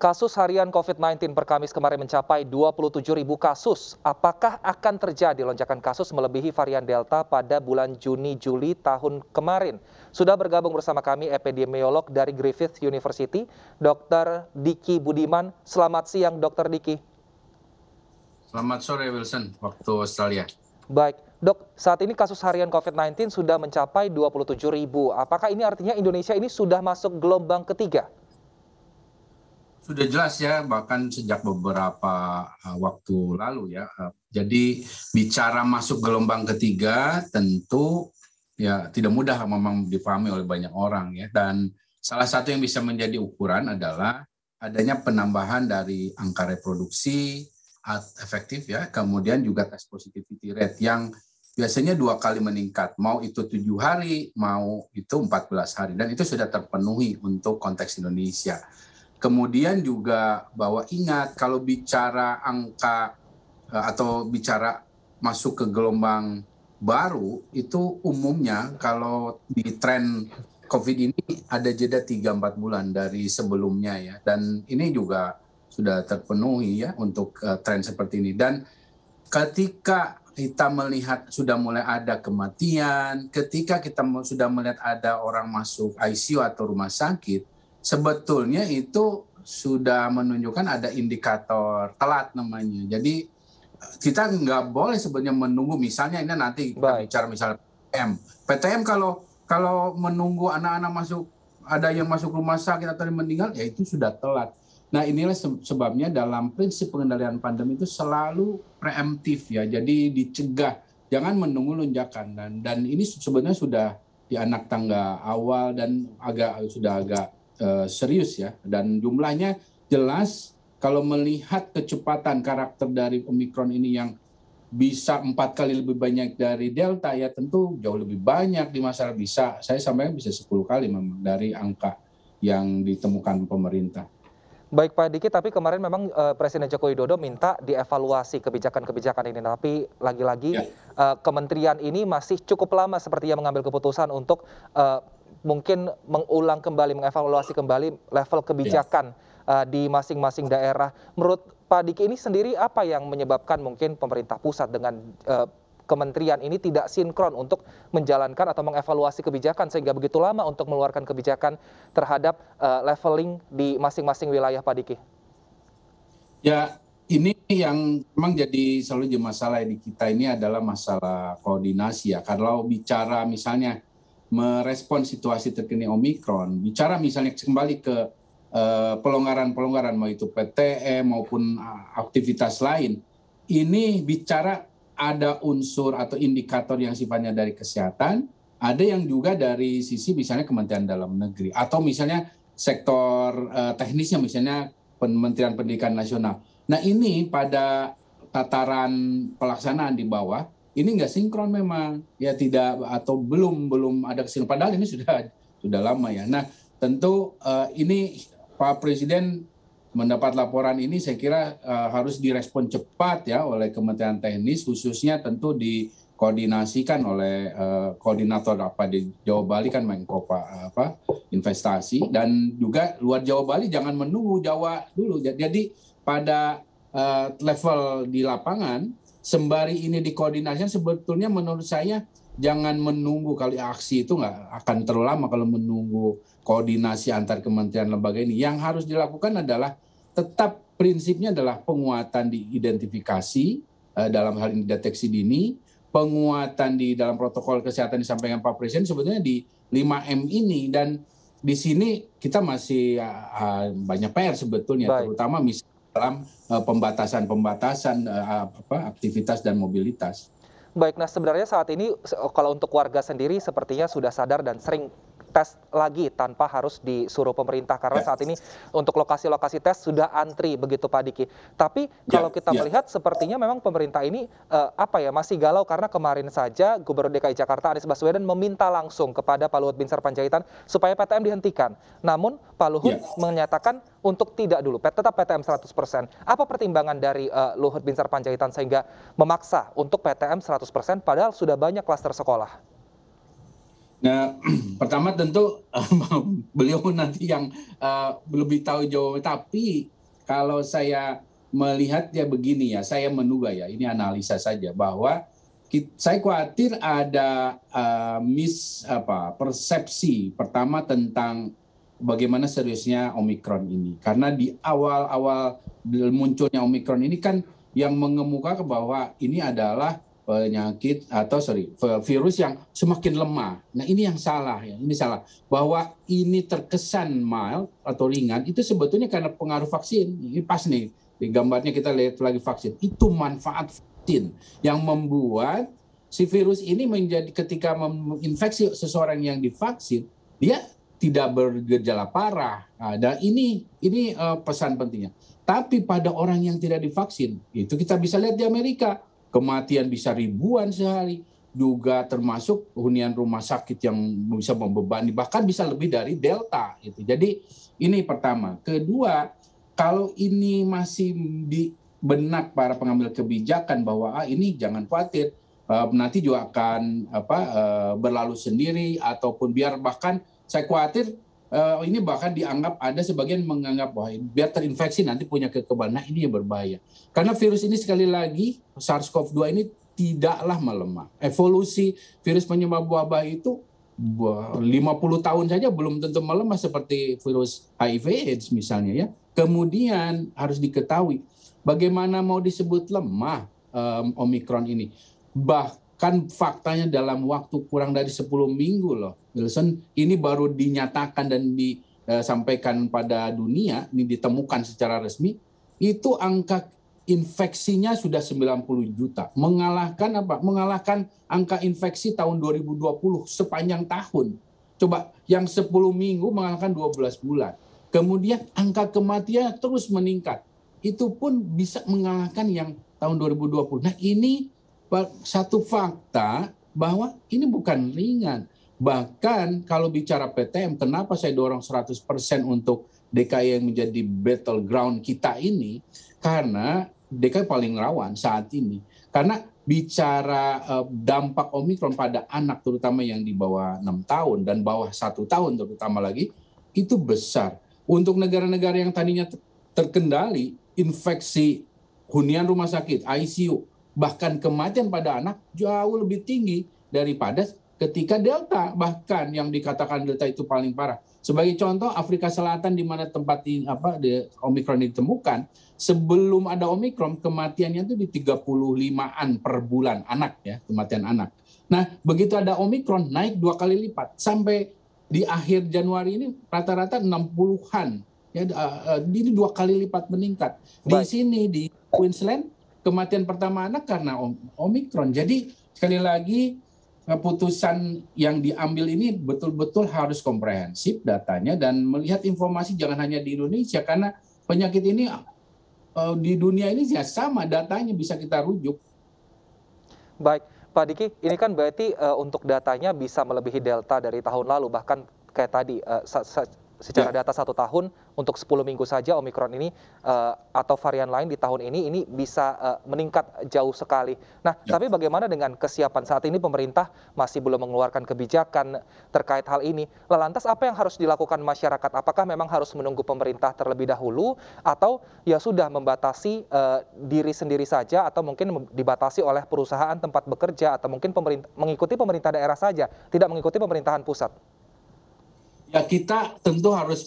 Kasus harian COVID-19 per Kamis kemarin mencapai 27.000 kasus. Apakah akan terjadi lonjakan kasus melebihi varian Delta pada bulan Juni-Juli tahun kemarin? Sudah bergabung bersama kami epidemiolog dari Griffith University, Dr. Diki Budiman. Selamat siang, Dr. Diki. Selamat sore, Wilson, waktu Australia. Baik, Dok, saat ini kasus harian COVID-19 sudah mencapai 27.000. Apakah ini artinya Indonesia ini sudah masuk gelombang ketiga? Sudah jelas ya, bahkan sejak beberapa waktu lalu ya. Jadi bicara masuk gelombang ketiga tentu ya tidak mudah memang dipahami oleh banyak orang ya. Dan salah satu yang bisa menjadi ukuran adalah adanya penambahan dari angka reproduksi efektif ya. Kemudian juga tes positivity rate yang biasanya 2 kali meningkat. Mau itu 7 hari, mau itu 14 hari. Dan itu sudah terpenuhi untuk konteks Indonesia. Kemudian juga bahwa ingat kalau bicara angka atau bicara masuk ke gelombang baru itu umumnya kalau di tren COVID ini ada jeda 3-4 bulan dari sebelumnya ya. Dan ini juga sudah terpenuhi ya untuk tren seperti ini. Dan ketika kita melihat sudah mulai ada kematian, ketika kita sudah melihat ada orang masuk ICU atau rumah sakit, sebetulnya itu sudah menunjukkan ada indikator telat namanya. Jadi kita nggak boleh sebenarnya menunggu. Misalnya ini nanti kita bicara misalnya PTM kalau menunggu anak-anak masuk, ada yang masuk rumah sakit atau yang meninggal, ya itu sudah telat. Nah inilah sebabnya dalam prinsip pengendalian pandemi itu selalu preemptif ya. Jadi dicegah, jangan menunggu lonjakan. Dan ini sebenarnya sudah di anak tangga awal dan agak serius ya, dan jumlahnya jelas kalau melihat kecepatan karakter dari Omikron ini yang bisa 4 kali lebih banyak dari Delta ya tentu jauh lebih banyak di masyarakat, bisa saya sampaikan bisa 10 kali memang dari angka yang ditemukan pemerintah. Baik Pak Diki, tapi kemarin memang Presiden Joko Widodo minta dievaluasi kebijakan-kebijakan ini. Tapi lagi-lagi ya, kementerian ini masih cukup lama sepertinya mengambil keputusan untuk mungkin mengulang kembali, mengevaluasi kembali level kebijakan ya, di masing-masing daerah. Menurut Pak Diki ini sendiri apa yang menyebabkan mungkin pemerintah pusat dengan kementerian ini tidak sinkron untuk menjalankan atau mengevaluasi kebijakan sehingga begitu lama untuk mengeluarkan kebijakan terhadap leveling di masing-masing wilayah, Pak Diki? Ya, ini yang memang jadi selalu jadi masalah di kita ini adalah masalah koordinasi ya. Kalau bicara misalnya merespon situasi terkini Omikron, bicara misalnya kembali ke pelonggaran-pelonggaran, mau itu PTM maupun aktivitas lain, ini bicara ada unsur atau indikator yang sifatnya dari kesehatan, ada yang juga dari sisi misalnya Kementerian Dalam Negeri, atau misalnya sektor teknisnya misalnya Kementerian Pendidikan Nasional. Nah ini pada tataran pelaksanaan di bawah, ini nggak sinkron memang, ya tidak atau belum ada kesinkronan. Padahal ini sudah lama ya. Nah tentu ini Pak Presiden mendapat laporan ini saya kira harus direspon cepat ya oleh Kementerian Teknis, khususnya tentu dikoordinasikan oleh koordinator apa di Jawa Bali kan Menko Investasi, dan juga luar Jawa Bali jangan menunggu Jawa dulu. Jadi pada level di lapangan sembari ini dikoordinasikan sebetulnya menurut saya jangan menunggu, kalau aksi itu nggak akan terlalu lama kalau menunggu koordinasi antar kementerian lembaga ini. Yang harus dilakukan adalah tetap prinsipnya adalah penguatan di identifikasi dalam hal ini deteksi dini, penguatan di dalam protokol kesehatan disampaikan Pak Presiden sebetulnya di 5M ini, dan di sini kita masih banyak PR sebetulnya. Baik, terutama misalnya dalam pembatasan-pembatasan aktivitas dan mobilitas. Baik, nah sebenarnya saat ini kalau untuk warga sendiri sepertinya sudah sadar dan sering tes lagi tanpa harus disuruh pemerintah karena saat ini untuk lokasi-lokasi tes sudah antri begitu Pak Diki. Tapi kalau kita melihat sepertinya memang pemerintah ini masih galau karena kemarin saja Gubernur DKI Jakarta Anies Baswedan meminta langsung kepada Pak Luhut Bin Pancaitan supaya PTM dihentikan. Namun Pak Luhut menyatakan untuk tidak dulu, tetap PTM 100%. Apa pertimbangan dari Luhut Bin Pancaitan sehingga memaksa untuk PTM 100% padahal sudah banyak klaster sekolah? Nah, pertama tentu beliau nanti yang lebih tahu jawabannya. Tapi kalau saya melihat ya begini ya, saya menduga ya, ini analisa saja bahwa saya khawatir ada persepsi pertama tentang bagaimana seriusnya Omikron ini. Karena di awal-awal munculnya Omikron ini kan yang mengemuka bahwa ini adalah penyakit atau virus yang semakin lemah. Nah, ini yang salah ya, ini salah. Bahwa ini terkesan mild atau ringan itu sebetulnya karena pengaruh vaksin. Ini pas nih, di gambarnya kita lihat lagi vaksin. Itu manfaat vaksin yang membuat si virus ini menjadi ketika menginfeksi seseorang yang divaksin, dia tidak bergejala parah. Nah, dan ini pesan pentingnya. Tapi pada orang yang tidak divaksin, itu kita bisa lihat di Amerika. Kematian bisa ribuan sehari, juga termasuk hunian rumah sakit yang bisa membebani, bahkan bisa lebih dari Delta. Gitu. Jadi ini pertama. Kedua, kalau ini masih di benak para pengambil kebijakan bahwa ini jangan khawatir, nanti juga akan berlalu sendiri, ataupun biar bahkan saya khawatir ini bahkan dianggap ada sebagian menganggap bahwa biar terinfeksi nanti punya kekebalan. Nah, ini yang berbahaya. Karena virus ini sekali lagi SARS-CoV-2 ini tidaklah melemah. Evolusi virus penyebab wabah itu 50 tahun saja belum tentu melemah seperti virus HIV/AIDS misalnya ya. Kemudian harus diketahui bagaimana mau disebut lemah Omikron ini. Bahkan faktanya dalam waktu kurang dari 10 minggu loh. Wilson, ini baru dinyatakan dan disampaikan pada dunia, ini ditemukan secara resmi, itu angka infeksinya sudah 90 juta. Mengalahkan apa? Mengalahkan angka infeksi tahun 2020 sepanjang tahun. Coba yang 10 minggu mengalahkan 12 bulan. Kemudian angka kematian terus meningkat. Itu pun bisa mengalahkan yang tahun 2020. Nah, ini satu fakta bahwa ini bukan ringan. Bahkan kalau bicara PTM, kenapa saya dorong 100% untuk DKI yang menjadi battleground kita ini? Karena DKI paling rawan saat ini. Karena bicara dampak Omikron pada anak, terutama yang di bawah 6 tahun dan bawah 1 tahun terutama lagi, itu besar. Untuk negara-negara yang tadinya terkendali, infeksi hunian rumah sakit, ICU, bahkan kematian pada anak jauh lebih tinggi daripada ketika Delta, bahkan yang dikatakan Delta itu paling parah. Sebagai contoh, Afrika Selatan di mana tempat Omikron ditemukan, sebelum ada Omikron kematiannya itu di 35-an per bulan anak ya, kematian anak. Nah, begitu ada Omikron naik 2 kali lipat sampai di akhir Januari ini rata-rata 60-an. Ya, ini 2 kali lipat meningkat. Di sini di Queensland kematian pertama anak karena Omikron. Jadi sekali lagi keputusan yang diambil ini betul-betul harus komprehensif datanya dan melihat informasi jangan hanya di Indonesia, karena penyakit ini di dunia ini ya sama datanya bisa kita rujuk. Baik, Pak Diki, ini kan berarti untuk datanya bisa melebihi Delta dari tahun lalu, bahkan kayak tadi secara data 1 tahun untuk 10 minggu saja Omikron ini atau varian lain di tahun ini bisa meningkat jauh sekali. Nah, tapi bagaimana dengan kesiapan saat ini? Pemerintah masih belum mengeluarkan kebijakan terkait hal ini. Lantas apa yang harus dilakukan masyarakat? Apakah memang harus menunggu pemerintah terlebih dahulu, atau ya sudah membatasi diri sendiri saja, atau mungkin dibatasi oleh perusahaan tempat bekerja, atau mungkin mengikuti pemerintah daerah saja, tidak mengikuti pemerintahan pusat? Ya, kita tentu harus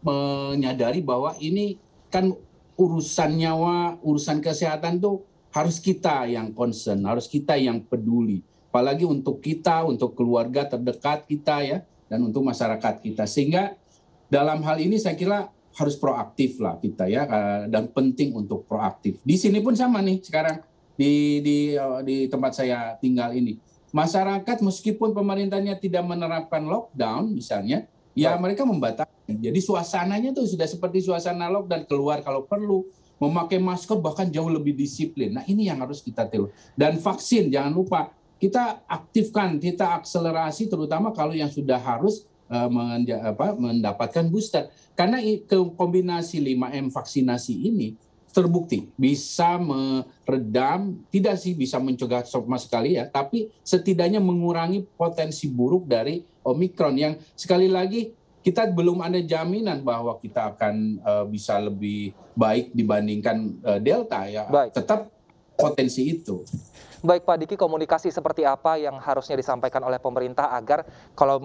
menyadari bahwa ini kan urusan nyawa, urusan kesehatan tuh harus kita yang concern, harus kita yang peduli. Apalagi untuk kita, untuk keluarga terdekat kita ya, dan untuk masyarakat kita. Sehingga dalam hal ini saya kira harus proaktif lah kita ya, dan penting untuk proaktif. Di sini pun sama nih sekarang di tempat saya tinggal ini. Masyarakat meskipun pemerintahnya tidak menerapkan lockdown misalnya, ya mereka membatasi. Jadi suasananya tuh sudah seperti suasana lockdown, keluar kalau perlu, memakai masker bahkan jauh lebih disiplin. Nah, ini yang harus kita tiru. Dan vaksin jangan lupa kita aktifkan, kita akselerasi terutama kalau yang sudah harus mendapatkan booster. Karena kombinasi 5M vaksinasi ini terbukti bisa meredam, tidak sih bisa mencegah sama sekali ya, tapi setidaknya mengurangi potensi buruk dari Omikron yang sekali lagi kita belum ada jaminan bahwa kita akan bisa lebih baik dibandingkan Delta ya. Baik. Tetap potensi itu. Baik Pak Diki, komunikasi seperti apa yang harusnya disampaikan oleh pemerintah agar kalau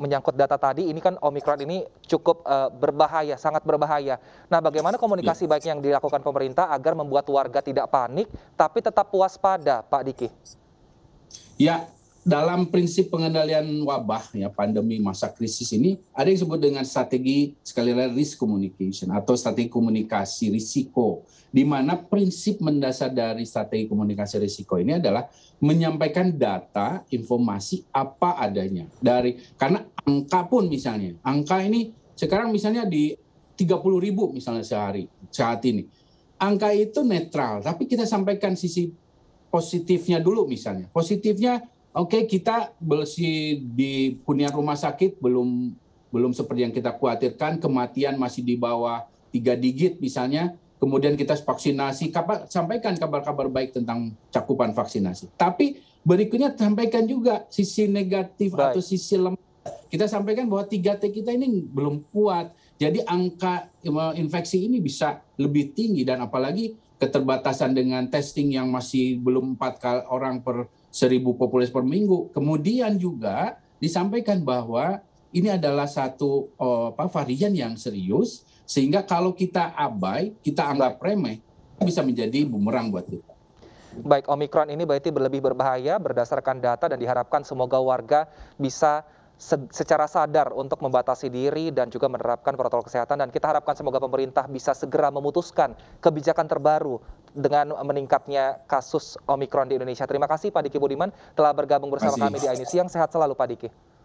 menyangkut data tadi ini kan Omikron ini cukup berbahaya, sangat berbahaya. Nah bagaimana komunikasi baik yang dilakukan pemerintah agar membuat warga tidak panik tapi tetap waspada Pak Diki? Ya, dalam prinsip pengendalian wabah ya pandemi masa krisis ini ada yang disebut dengan strategi sekali lagi risk communication atau strategi komunikasi risiko, di mana prinsip mendasar dari strategi komunikasi risiko ini adalah menyampaikan data informasi apa adanya dari karena angka pun misalnya angka ini sekarang misalnya di 30.000 misalnya sehari saat ini angka itu netral tapi kita sampaikan sisi positifnya dulu misalnya positifnya. Oke, kita masih di hunian rumah sakit belum seperti yang kita khawatirkan, kematian masih di bawah 3 digit misalnya. Kemudian kita vaksinasi, sampaikan kabar-kabar baik tentang cakupan vaksinasi. Tapi berikutnya sampaikan juga sisi negatif baik. Atau sisi lemah. Kita sampaikan bahwa 3T kita ini belum kuat. Jadi angka infeksi ini bisa lebih tinggi dan apalagi keterbatasan dengan testing yang masih belum 4 kali orang per 1.000 populasi per minggu. Kemudian juga disampaikan bahwa ini adalah satu varian yang serius, sehingga kalau kita abai, kita anggap remeh, bisa menjadi bumerang buat kita. Baik, Omikron ini berarti lebih berbahaya berdasarkan data dan diharapkan semoga warga bisa secara sadar untuk membatasi diri dan juga menerapkan protokol kesehatan, dan kita harapkan semoga pemerintah bisa segera memutuskan kebijakan terbaru dengan meningkatnya kasus Omikron di Indonesia. Terima kasih Pak Diki Budiman telah bergabung bersama kami di iNews Siang. Sehat selalu Pak Diki.